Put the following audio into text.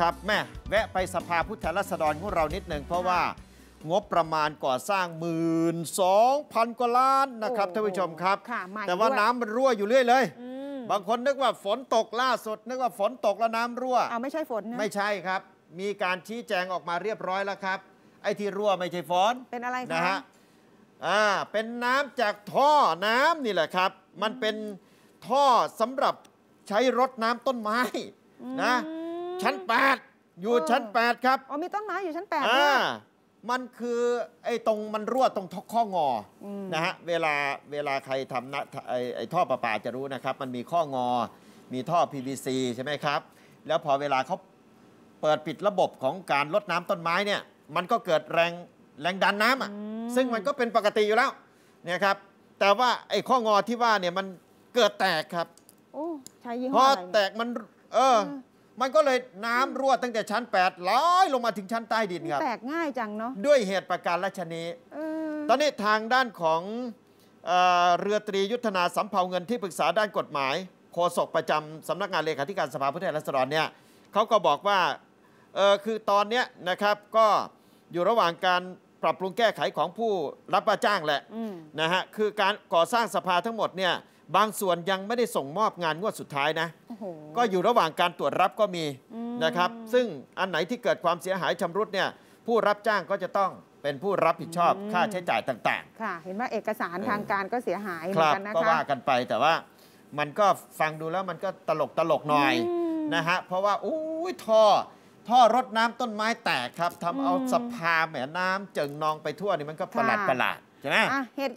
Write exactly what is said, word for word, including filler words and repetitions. ครับแม่แวะไปสภาผู้แทนราษฎรของเรานิดหนึ่งเพราะว่างบประมาณก่อสร้าง หนึ่งหมื่นสองพัน กว่าล้านนะครับท่านผู้ชมครับแต่ว่าน้ำมันรั่วอยู่เรื่อยเลยบางคนนึกว่าฝนตกล่าสุดนึกว่าฝนตกแล้วน้ำรั่วไม่ใช่ฝนนะไม่ใช่ครับมีการชี้แจงออกมาเรียบร้อยแล้วครับไอ้ที่รั่วไม่ใช่ฝนเป็นอะไรนะฮะอ่าเป็นน้ำจากท่อน้ำนี่แหละครับมันเป็นท่อสำหรับใช้รดน้ำต้นไม้นะชั้นแปดอยู่ชั้นแปดครับอ๋อมีต้นไม้อยู่ชั้นแปดอ่ามันคือไอ้ตรงมันรั่วตรงข้องอนะฮะเวลาเวลาใครทำนะไอ้ไอ้ท่อประปาจะรู้นะครับมันมีข้องอมีท่อ พี วี ซี ใช่ไหมครับแล้วพอเวลาเขาเปิดปิดระบบของการรดน้ำต้นไม้เนี่ยมันก็เกิดแรงแรงดันน้ำอ่ะซึ่งมันก็เป็นปกติอยู่แล้วเนี่ยครับแต่ว่าไอ้ข้องอที่ว่าเนี่ยมันเกิดแตกครับโอ้ใช่ยี่ห้ออะไรพอแตกมันเออมันก็เลยน้ำรั่วตั้งแต่ชั้นแปดไหลลงมาถึงชั้นใต้ดินครับแตกง่ายจังเนาะด้วยเหตุประการละชนีตอนนี้ทางด้านของเอ่อเรือตรียุทธนาสำเภาเงินที่ปรึกษาด้านกฎหมายโฆษกประจำสำนักงานเลขาธิการสภาผู้แทนราษฎรเนี่ยเขาก็บอกว่าเออคือตอนเนี้ยนะครับก็อยู่ระหว่างการปรับปรุงแก้ไขของผู้รับว่าจ้างแหละนะฮะคือการก่อสร้างสภาทั้งหมดเนี่ยบางส่วนยังไม่ได้ส่งมอบงานงวดสุดท้ายนะก็อยู่ระหว่างการตรวจรับก็มีนะครับซึ่งอันไหนที่เกิดความเสียหายชำรุดเนี่ยผู้รับจ้างก็จะต้องเป็นผู้รับผิดชอบค่าใช้จ่ายต่างๆค่ะเห็นว่าเอกสารทางการก็เสียหายเหมือนกันนะคะก็ว่ากันไปแต่ว่ามันก็ฟังดูแล้วมันก็ตลกตลกหน่อยนะฮะเพราะว่าอู้ท่อท่อรดน้ำต้นไม้แตกครับทำเอาสภาแหมน้ำเจิ่งนองไปทั่วนี่มันก็ประหลาดประหลาดใช่ไหม